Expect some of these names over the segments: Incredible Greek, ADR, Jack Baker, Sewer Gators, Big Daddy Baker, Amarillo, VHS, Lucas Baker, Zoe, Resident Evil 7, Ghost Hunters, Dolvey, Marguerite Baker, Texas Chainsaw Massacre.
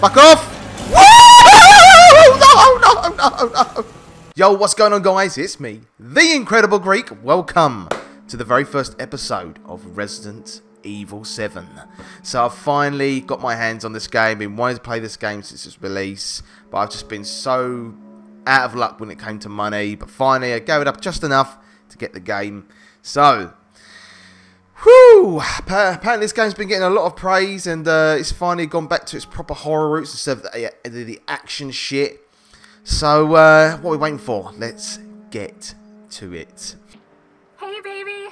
Fuck off! Woo! No! Yo, what's going on, guys? It's me, the Incredible Greek. Welcome to the very first episode of Resident Evil 7. So I've finally got my hands on this game. Been wanting to play this game since its release, but I've just been so out of luck when it came to money. But finally, I gave it up just enough to get the game. So, whew, apparently this game's been getting a lot of praise, and it's finally gone back to its proper horror roots instead of the action shit. So what are we waiting for? Let's get to it. Hey baby,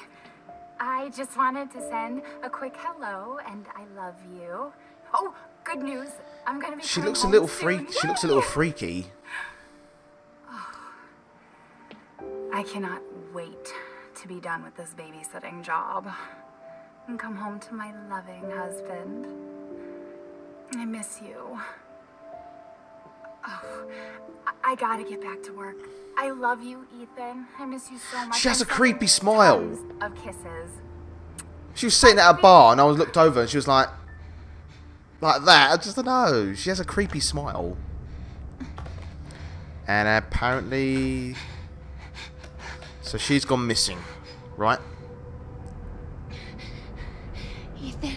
I just wanted to send a quick hello and I love you. Oh, good news, I'm gonna be coming home soon. She looks a little freaky. She looks a little freaky. Oh, I cannot wait to be done with this babysitting job and come home to my loving husband. I miss you. Oh, I gotta get back to work. I love you, Ethan. I miss you so much. She has a creepy smile. Of kisses. She was sitting at a bar and I was looked over and she was like that. I just don't know. She has a creepy smile. And apparently, so she's gone missing, right? Ethan,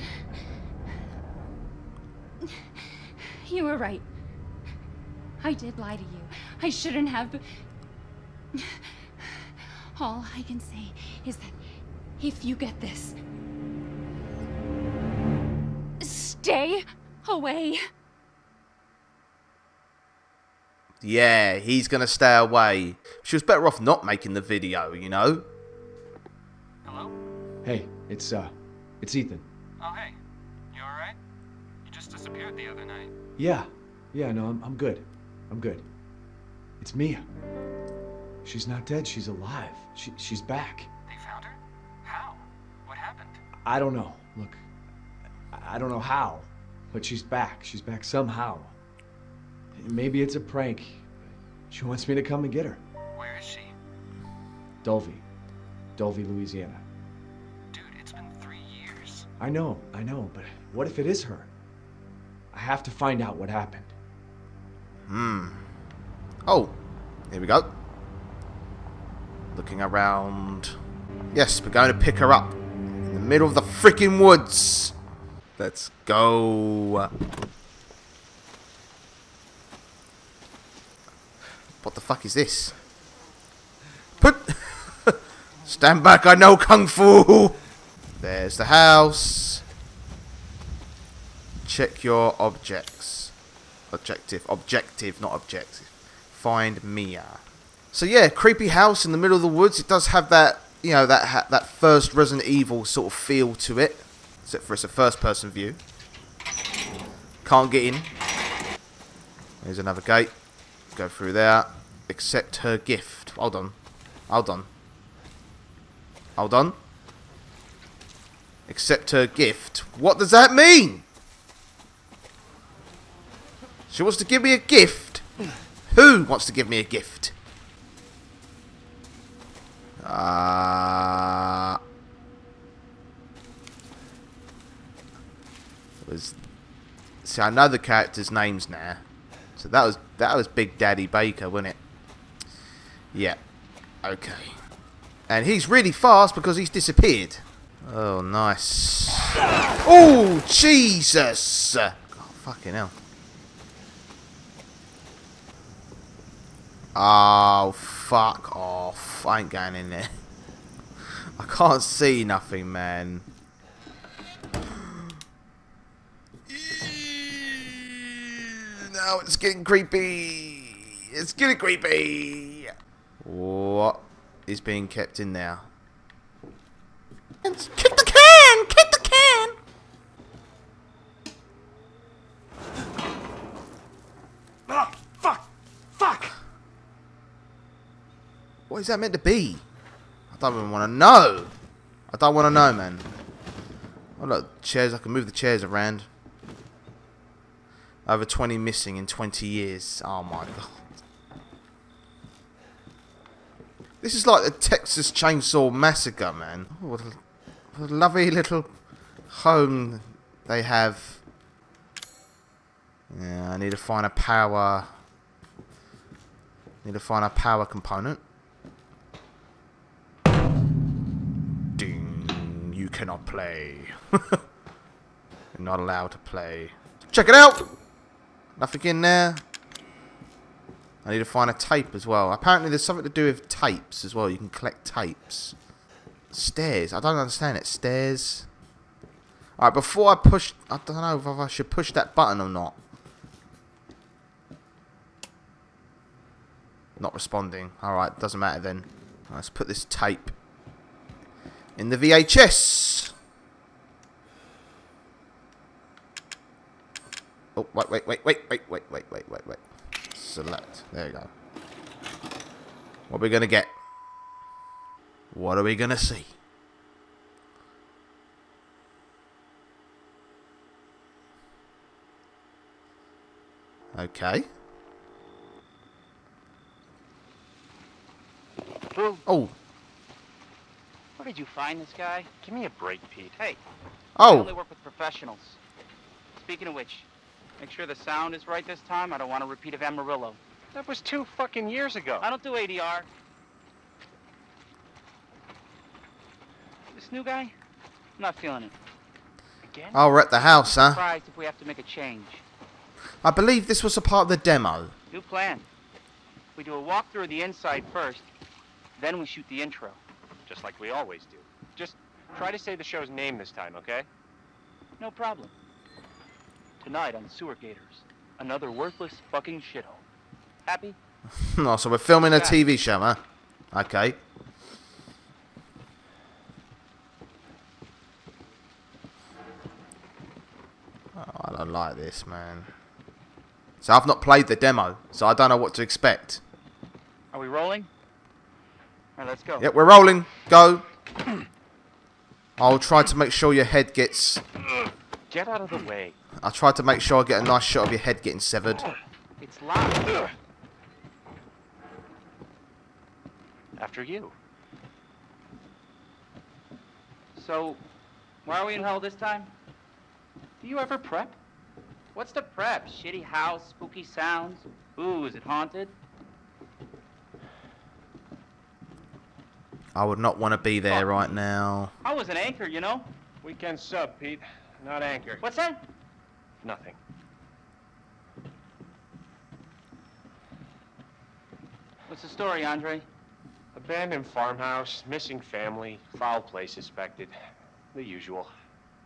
you were right. I did lie to you. I shouldn't have. All I can say is that if you get this, stay away. Yeah, he's gonna stay away. She was better off not making the video, you know? Hello? Hey, it's Ethan. Oh, hey. You alright? You just disappeared the other night. Yeah, no, I'm good. I'm good. It's Mia. She's not dead, she's alive. She's back. They found her? How? What happened? I don't know. Look, I don't know how, but she's back. She's back somehow. Maybe it's a prank. She wants me to come and get her. Where is she? Dolvey, Louisiana. Dude, it's been 3 years. I know, but what if it is her? I have to find out what happened. Oh, here we go. Looking around. Yes, we're going to pick her up in the middle of the freaking woods. Let's go. What the fuck is this? Stand back, I know Kung Fu! There's the house. Check your objects. Objective, not objective. Find Mia. So yeah, creepy house in the middle of the woods. It does have that, you know, that first Resident Evil sort of feel to it. Except for it's a first-person view. Can't get in. There's another gate. Go through there. Accept her gift. Hold on. Accept her gift. What does that mean? She wants to give me a gift. Who wants to give me a gift? See, I know the characters' names now. So that was Big Daddy Baker, wasn't it? Yeah. Okay. And he's really fast because he's disappeared. Oh, nice. Oh, Jesus! Oh, fucking hell. Oh, fuck off. I ain't going in there. I can't see nothing, man. Oh, it's getting creepy. It's getting creepy. What is being kept in there? Kick the can! Kick the can! Oh, fuck! Fuck! What is that meant to be? I don't even want to know. I don't want to know, man. Oh, look, chairs. I can move the chairs around. Over 20 missing in 20 years. Oh my god. This is like the Texas Chainsaw Massacre, man. Oh, what a lovely little home they have. Yeah, I need to find a power. Need to find a power component. Ding! You cannot play. You're not allowed to play. Check it out. Nothing in there. I need to find a tape as well. Apparently there's something to do with tapes as well. You can collect tapes. Stairs. I don't understand it. Stairs. Alright, before I push... I don't know if I should push that button or not. Not responding. Alright, doesn't matter then. Let's put this tape in the VHS. Oh, wait. Select. There you go. What are we going to get? What are we going to see? Okay. Boo. Oh. Where did you find this guy? Give me a break, Pete. Hey. Oh. I only work with professionals. Speaking of which... Make sure the sound is right this time. I don't want a repeat of Amarillo. That was 2 fucking years ago. I don't do ADR. This new guy? I'm not feeling it. Again? Oh, we're at the house, huh? I'm surprised if we have to make a change. I believe this was a part of the demo. New plan. We do a walkthrough of the inside first, then we shoot the intro. Just like we always do. Just try to say the show's name this time, okay? No problem. Tonight on Sewer Gators, another worthless fucking shithole. Happy? No, so we're filming a TV show, huh? Okay. Oh, I don't like this, man. So I've not played the demo, so I don't know what to expect. Are we rolling? All right, let's go. Yep, we're rolling. Go. I'll try to make sure your head gets... Get out of the way. I tried to make sure I get a nice shot of your head getting severed. It's locked. After you. So, why are we in hell this time? Do you ever prep? What's the prep? Shitty house, spooky sounds? Ooh, is it haunted? I would not want to be there right now. I was an anchor, you know? Weekend sub, Pete. Not anchor. What's that? Nothing. What's the story, Andre? Abandoned farmhouse, missing family, foul play suspected. The usual.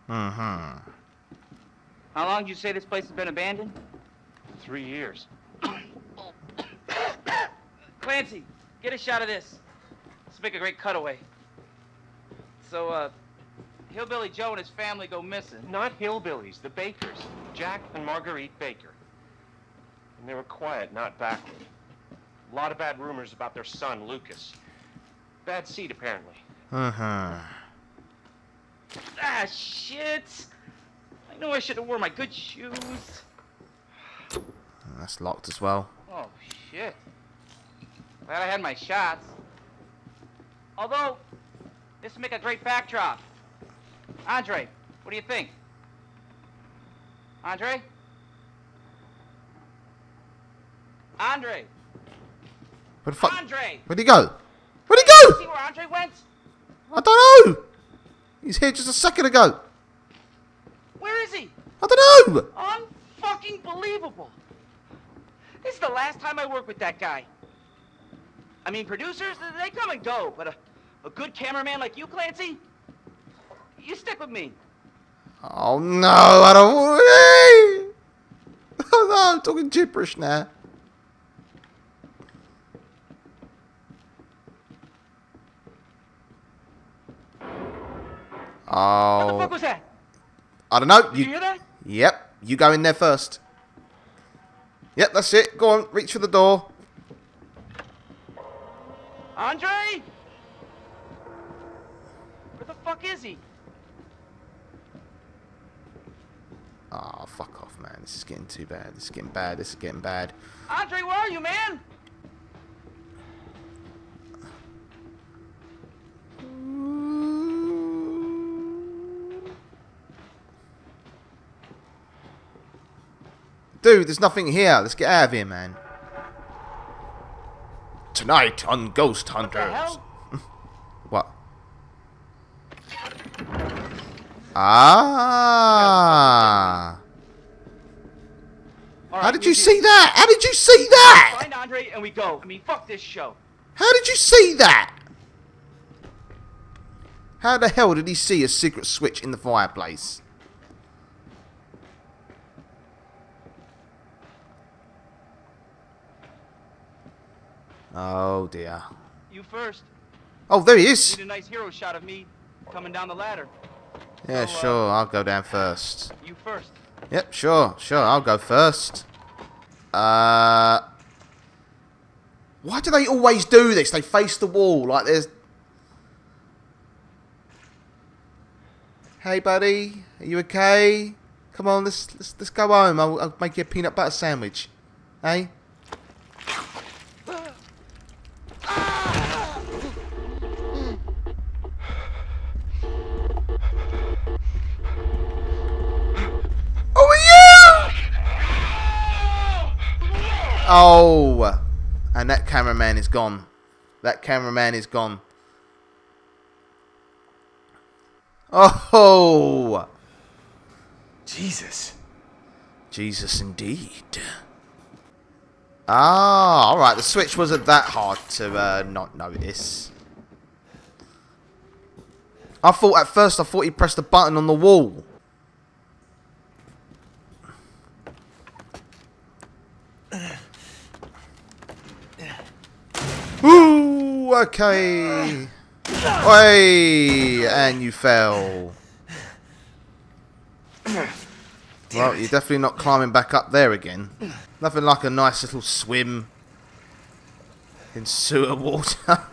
Uh-huh. How long did you say this place has been abandoned? 3 years. Clancy, get a shot of this. Let's make a great cutaway. So, Hillbilly Joe and his family go missing. Not hillbillies, the Bakers. Jack and Marguerite Baker. And they were quiet, not backward. A lot of bad rumors about their son, Lucas. Bad seed, apparently. Uh-huh. Ah, shit! I know I should have worn my good shoes. That's locked as well. Oh, shit. Glad I had my shots. Although, this would make a great backdrop. Andre, what do you think? Andre? Andre? Where the fuck? Andre! Where'd he go? Where'd he go? Did you see where Andre went? I don't know! He's here just a second ago. Where is he? I don't know! Unfucking believable! This is the last time I work with that guy. I mean, producers, they come and go, but a good cameraman like you, Clancy? You stick with me. Oh no, I don't want to. Oh no, I'm talking gibberish now. Oh. What the fuck was that? I don't know. Did you hear that? Yep, you go in there first. Yep, that's it. Go on, reach for the door. Andre? Where the fuck is he? Oh, fuck off, man. This is getting too bad. This is getting bad. This is getting bad. Andre, where are you, man? Dude, there's nothing here. Let's get out of here, man. Tonight on Ghost Hunters. What? Ah. How did you see that? How did you see that? Find Andre and we go. I mean, fuck this show. How did you see that? How the hell did he see a secret switch in the fireplace? Oh dear. You first. Oh, there he is. Need a nice hero shot of me coming down the ladder. Yeah, so, sure. I'll go down first. You first. Yep, sure, sure. I'll go first. Why do they always do this? They face the wall like there's. Hey, buddy. Are you okay? Come on, let's go home. I'll make you a peanut butter sandwich. Hey. Oh, and that cameraman is gone. That cameraman is gone. Oh, Jesus. Jesus indeed. Ah, all right. The switch wasn't that hard to not notice. I thought at first. I thought he pressed the button on the wall. Ooh, okay. Hey, and you fell. Well, you're definitely not climbing back up there again. Nothing like a nice little swim in sewer water.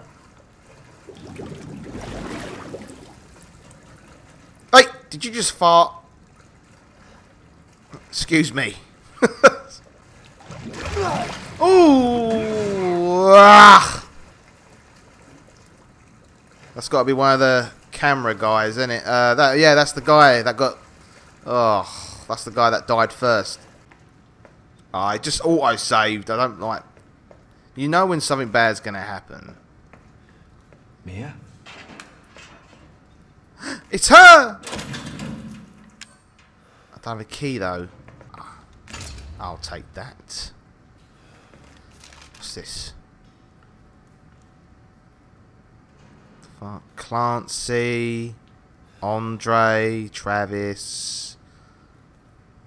Hey, did you just fart? Excuse me. Ooh. Ah. That's got to be one of the camera guys, isn't it? Yeah, that's the guy that got... Oh, that's the guy that died first. I just auto-saved. I don't like... You know when something bad's going to happen. Mia? It's her! I don't have a key, though. I'll take that. What's this? Clancy, Andre, Travis,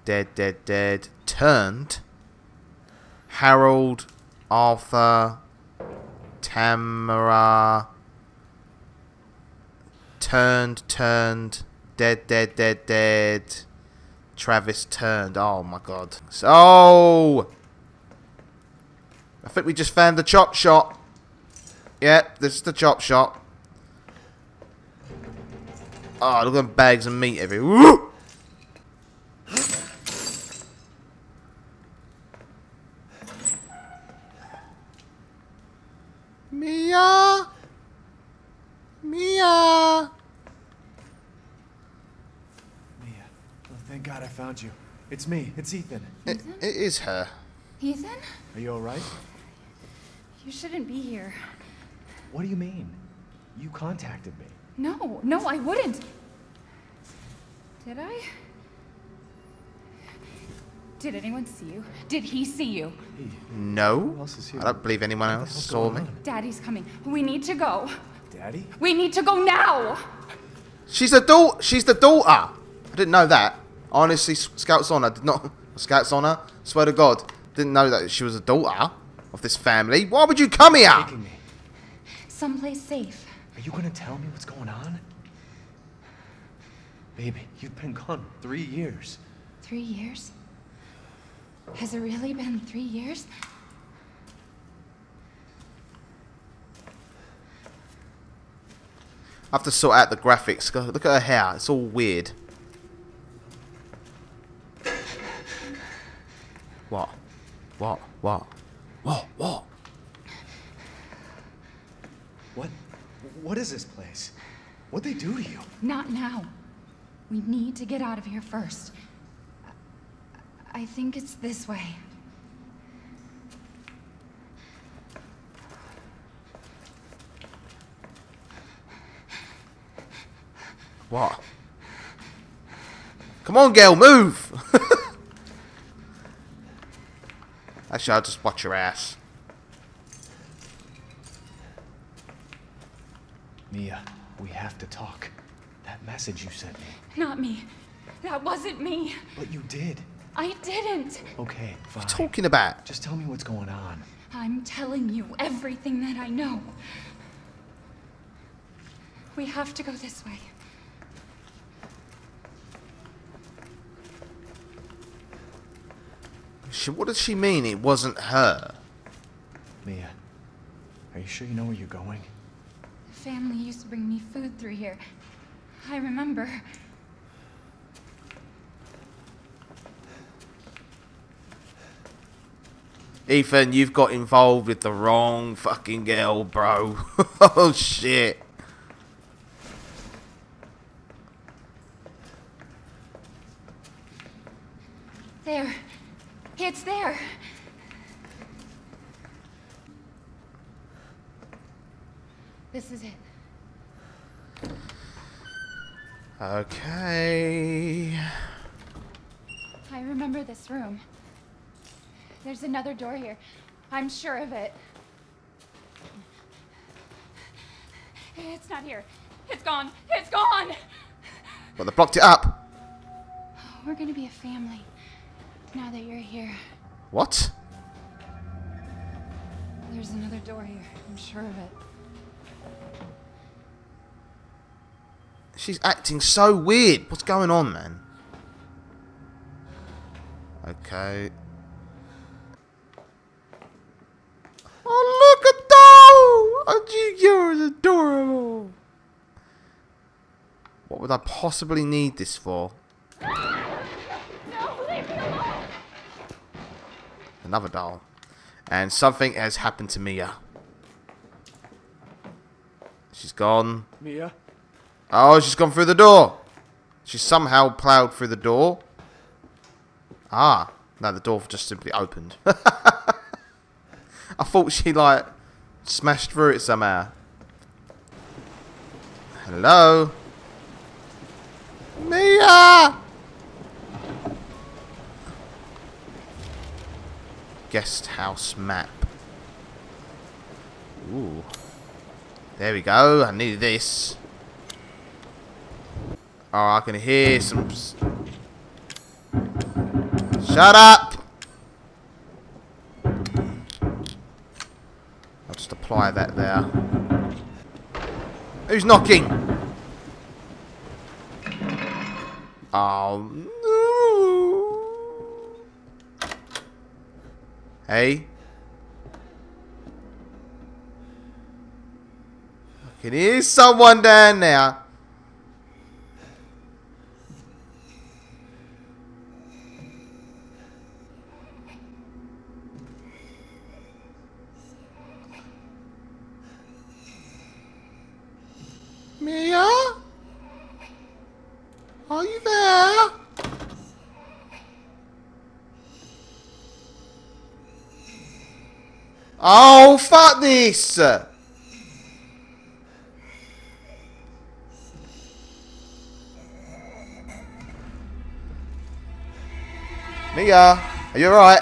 dead, turned, Harold, Arthur, Tamara, turned, dead, Travis turned. Oh my god. So, I think we just found the chop shop. Yep, this is the chop shop. Oh, look at them bags of meat everywhere. Mia! Mia! Mia, oh, thank God I found you. It's me, it's Ethan. Ethan? It is her. Ethan? Are you alright? You shouldn't be here. What do you mean? You contacted me. No, no, I wouldn't. Did I? Did anyone see you? Did he see you? No. I don't believe anyone else saw me. Daddy's coming. We need to go. Daddy? We need to go now. She's the daughter. She's the daughter. I didn't know that. Honestly, Scouts on her did not. Scouts on her. Swear to God, didn't know that she was a daughter of this family. Why would you come here? Taking me. Someplace safe. Are you gonna tell me what's going on? Baby, you've been gone 3 years. 3 years? Has it really been 3 years? I have to sort out the graphics. Look at her hair, it's all weird. What? What? What? What? What? What? What is this place? What'd they do to you? Not now. We need to get out of here first. I think it's this way. What? Come on, girl, move! Actually, I'll just watch your ass. Mia, we have to talk. That message you sent me. Not me. That wasn't me. But you did. I didn't. Okay, fine. What are you talking about? Just tell me what's going on. I'm telling you everything that I know. We have to go this way. What does she mean it wasn't her? Mia, are you sure you know where you're going? The family used to bring me food through here. I remember. Ethan, you've got involved with the wrong fucking girl, bro. Oh, shit. There. It's there. This is it. Okay. I remember this room. There's another door here. I'm sure of it. It's not here. It's gone. It's gone. Well, they blocked it up. We're gonna be a family. Now that you're here. What? There's another door here. I'm sure of it. She's acting so weird. What's going on, man? Okay. Oh, look at that! You're adorable. What would I possibly need this for? Another doll. And something has happened to Mia. She's gone. Mia? Oh, she's gone through the door. She's somehow plowed through the door. Ah. No, the door just simply opened. I thought she, like, smashed through it somehow. Hello? Mia! Guest house map. Ooh. There we go. I needed this. Oh, I can hear some... Shut up! I'll just apply that there. Who's knocking? Oh, no. Hey? It is someone down there. Mia? Are you there? Oh, fuck this! Mia, are you alright?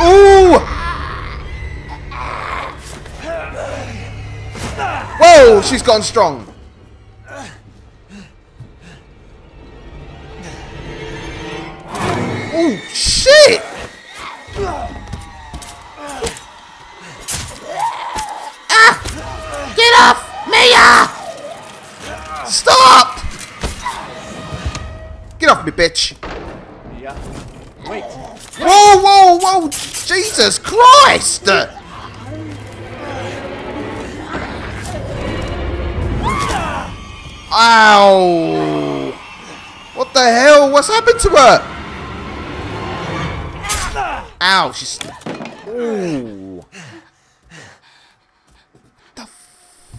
Ooh! Whoa, she's gotten strong. Oh, shit! Get off! Mia! Stop! Get off me, bitch! Mia, wait! Whoa, whoa, whoa! Jesus Christ! Ow! What the hell? What's happened to her? Ow! She's. Ooh.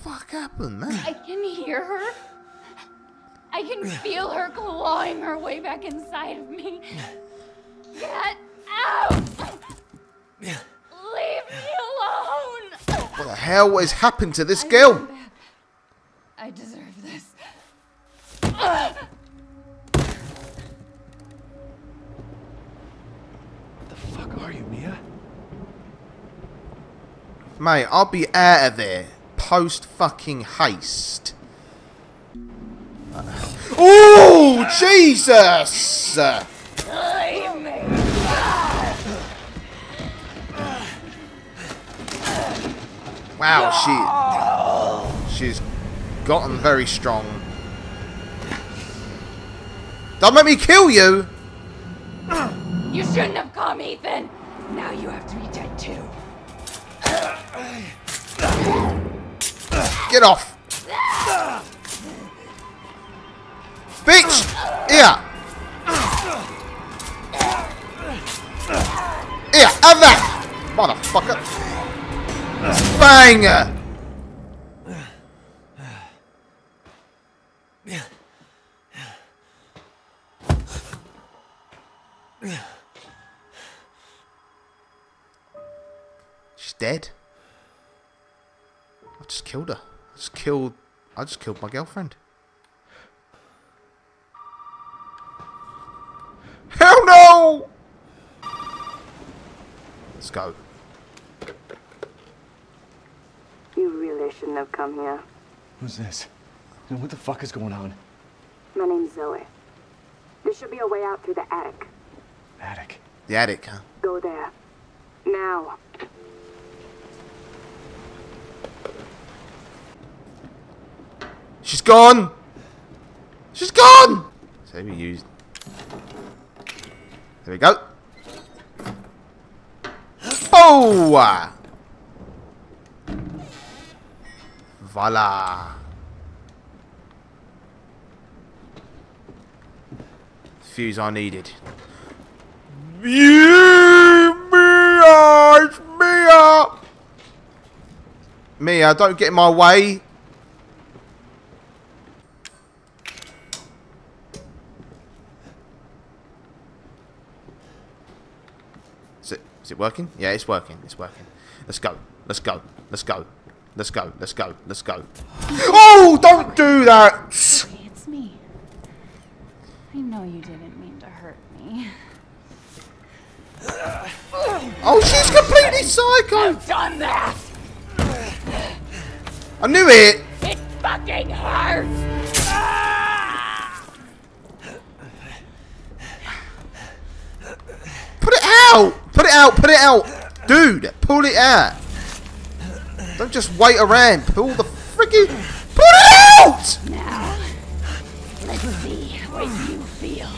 Fuck happened, man? I can hear her. I can feel her clawing her way back inside of me. Get out! Leave me alone! What the hell has happened to this girl? I deserve this. What the fuck are you, Mia? Mate, I'll be out of there. Post fucking haste. Oh, Jesus! Leave me. Wow, she's gotten very strong. Don't let me kill you! You shouldn't have come, Ethan. Now you have to be dead too. Get off! Bitch! Here! Here, have that! Motherfucker! Bang! She's dead. I just killed her. I just killed my girlfriend. Hell no! Let's go. You really shouldn't have come here. Who's this? And what the fuck is going on? My name's Zoe. There should be a way out through the attic. Attic? The attic, huh? Go there. Now. She's gone! She's gone! So we used... There we go. Oh! Voila. Fuse I needed. Mia! It's Mia! Mia, don't get in my way. Is it working? Yeah, it's working. It's working. Let's go. Let's go. Let's go. Let's go. Let's go. Let's go. Oh, don't do that! It's me. I know you didn't mean to hurt me. Oh, she's completely psycho! I've done that! I knew it! It fucking hurts! Put it out! Put it out! Put it out! Dude, pull it out! Don't just wait around. Pull the freaking... Pull it out! Now, let's see what you feel.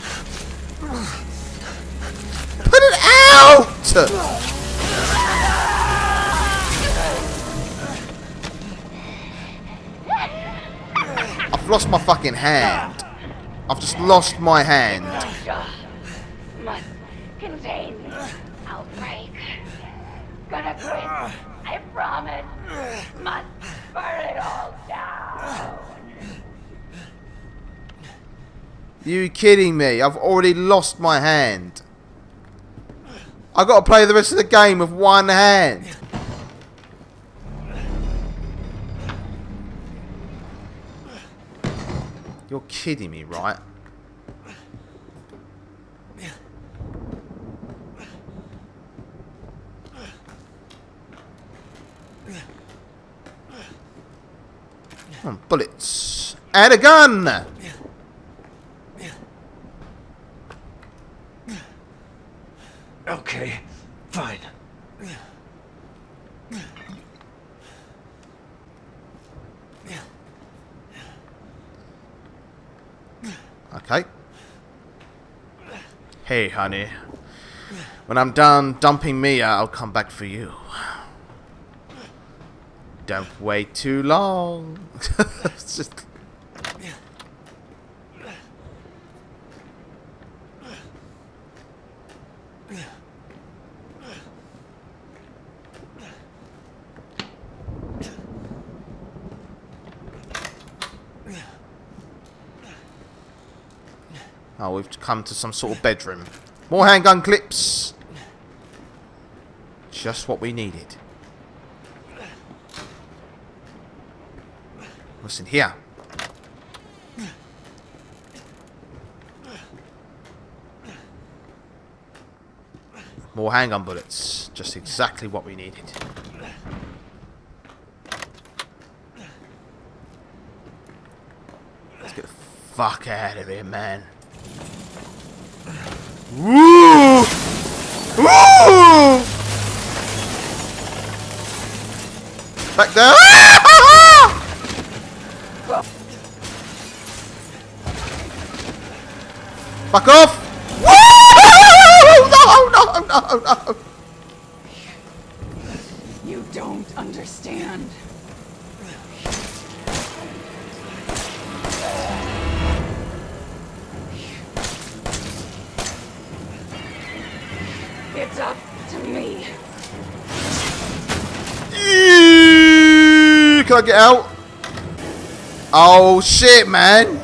Put it out! I've lost my fucking hand. I've just lost my hand. Must contain the outbreak. Gonna quit. I promise. Must burn it all down. You kidding me? I've already lost my hand. I gotta play the rest of the game with one hand. You're kidding me, right? Oh, bullets and a gun. Okay, fine. Okay. Hey, honey. When I'm done dumping Mia, I'll come back for you. Don't wait too long. It's just... Oh, we've come to some sort of bedroom. More handgun clips. Just what we needed. What's in here? More handgun bullets. Just exactly what we needed. Let's get the fuck out of here, man. Woo! Woo! Back there. Fuck off! No. You don't understand. It's up to me. Can I get out? Oh shit, man.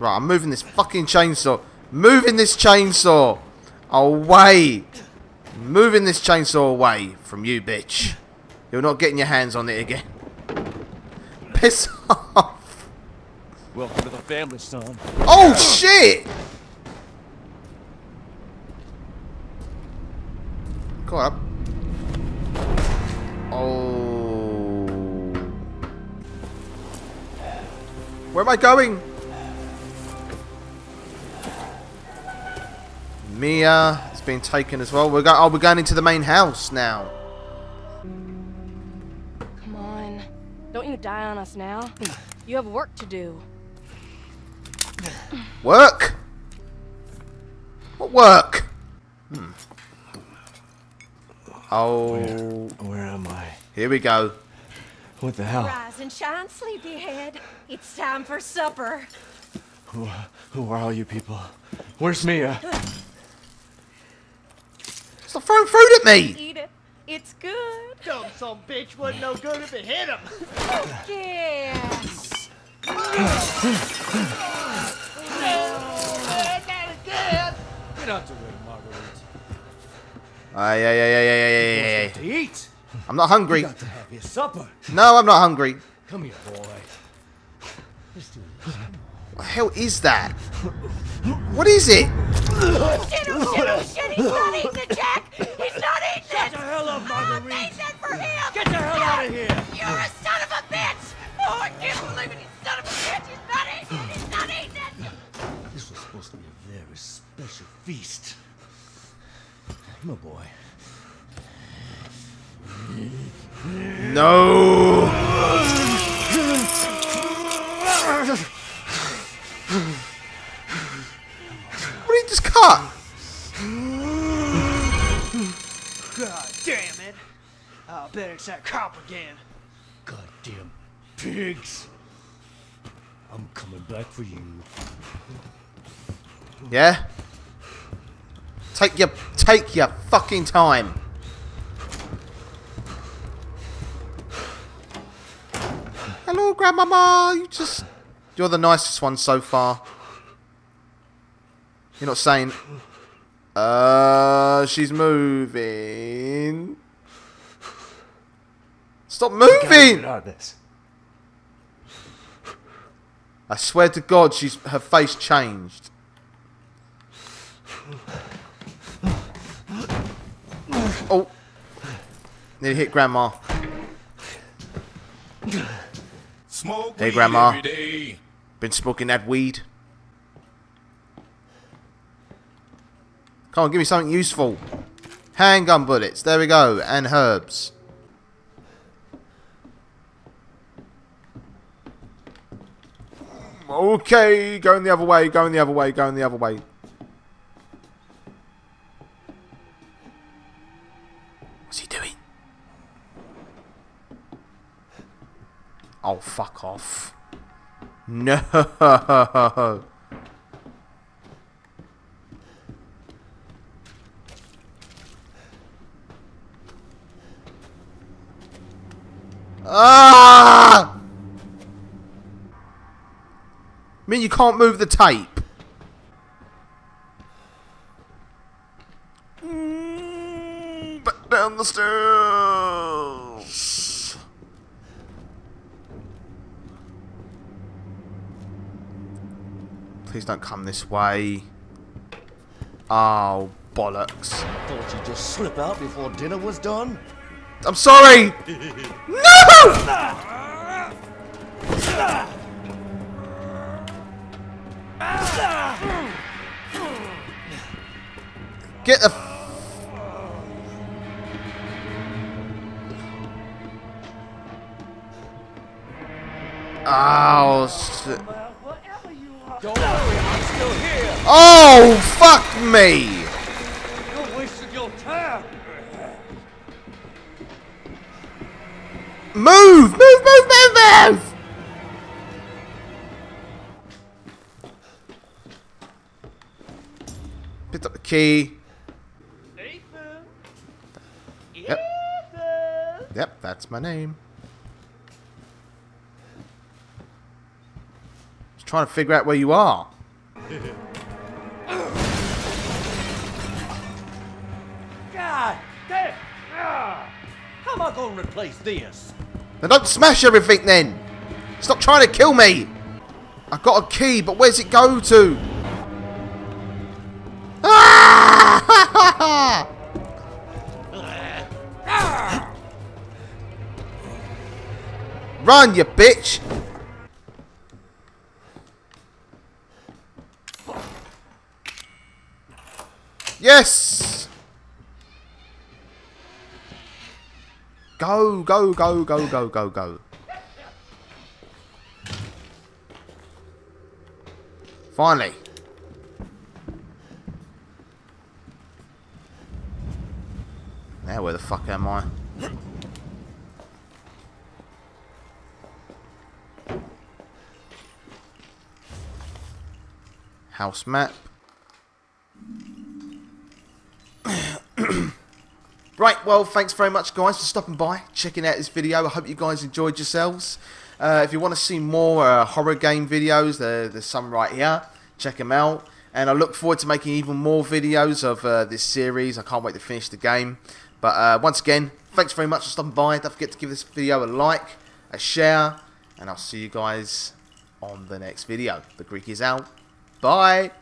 Right, I'm moving this fucking chainsaw. Moving this chainsaw away. Moving this chainsaw away from you, bitch. You're not getting your hands on it again. Piss off. Welcome to the family, son. Oh, shit! Come on. Oh. Where am I going? Mia has been taken as well. We're going into the main house now. Come on. Don't you die on us now. You have work to do. Work? What work? Oh. Where am I? Here we go. What the hell? Rise and shine, sleepyhead. It's time for supper. Who are all you people? Where's Mia? Stop throwing food at me! Eat it. It's good. Dumb son bitch wasn't no good if it hit him. Yes. No, not again. Get out the way, Marguerite. Ay. To eat? I'm not hungry. You got to have your supper. No, I'm not hungry. Come here, boy. Let's do this. What the hell is that? What is it? Oh shit, he's not eating it, Jack! He's not eating it! Shut the hell up, Marguerite! I made that for him! Get the hell out of here! You're a son of a bitch! Oh, I can't believe it! He's son of a bitch! He's not eating it! He's not eating it! This was supposed to be a very special feast. My boy. No! What did he just cut? God damn it! I'll bet it's that cop again. Goddamn pigs! I'm coming back for you. Yeah? Take your fucking time. Hello, Grandmama. You're the nicest one so far. You're not saying... she's moving. Stop moving! I swear to God, her face changed. Oh. Nearly hit Grandma. Smoke hey, Grandma. Been smoking that weed. Come on, give me something useful. Handgun bullets. There we go. And herbs. Okay. Going the other way. Going the other way. Going the other way. What's he doing? Oh, fuck off. No. Ah! I mean, you can't move the tape. Back down the stairs. Please don't come this way. Oh, bollocks. Thought you'd just slip out before dinner was done? I'm sorry! No! Get the f. Oh, shit. Don't worry, I'm still here. Oh, fuck me. You're wasting your time. Move, move, move, move, move. Picked up the key. Yep. Yep, that's my name. Just trying to figure out where you are. God damn! How am I gonna replace this? Now don't smash everything then! Stop trying to kill me! I got a key, but where's it go to? Run, you bitch! Yes! Go, go, go, go, go, go, go. Finally. Now where the fuck am I? House map. Right, well, thanks very much, guys, for stopping by, checking out this video. I hope you guys enjoyed yourselves. If you want to see more horror game videos, there's some right here. Check them out. And I look forward to making even more videos of this series. I can't wait to finish the game. But once again, thanks very much for stopping by. Don't forget to give this video a like, a share, and I'll see you guys on the next video. The Greek is out. Bye.